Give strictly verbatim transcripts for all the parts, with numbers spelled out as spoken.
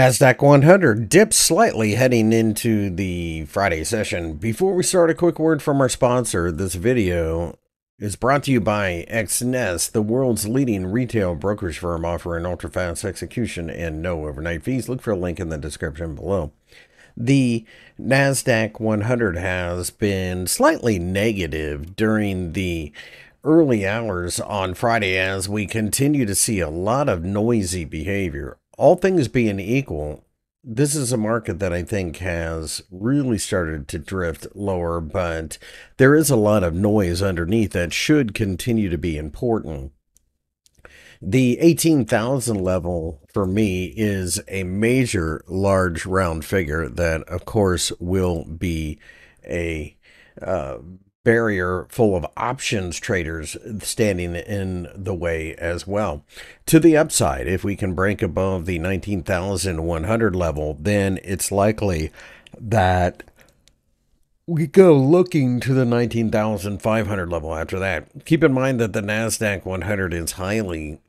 NASDAQ one hundred dipped slightly heading into the Friday session. Before we start, a quick word from our sponsor. This video is brought to you by Exness, the world's leading retail brokerage firm offering ultra-fast execution and no overnight fees. Look for a link in the description below. The NASDAQ one hundred has been slightly negative during the early hours on Friday as we continue to see a lot of noisy behavior. All things being equal, this is a market that I think has really started to drift lower, but there is a lot of noise underneath that should continue to be important. The eighteen thousand level for me is a major large round figure that, of course, will be a uh, barrier full of options traders standing in the way as well. To the upside, if we can break above the nineteen thousand one hundred level, then it's likely that we go looking to the nineteen thousand five hundred level after that. Keep in mind that the NASDAQ one hundred is highly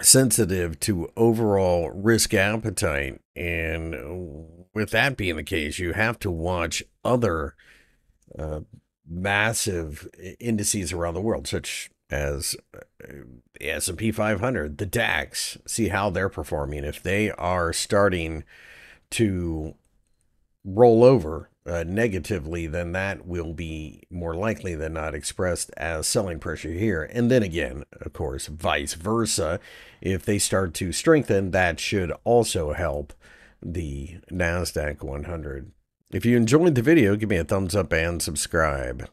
sensitive to overall risk appetite, and with that being the case, you have to watch other uh, massive indices around the world, such as the S and P five hundred, the DAX, see how they're performing. If they are starting to roll over uh, negatively, then that will be more likely than not expressed as selling pressure here. And then again, of course, vice versa. If they start to strengthen, that should also help the NASDAQ one hundred. If you enjoyed the video, give me a thumbs up and subscribe.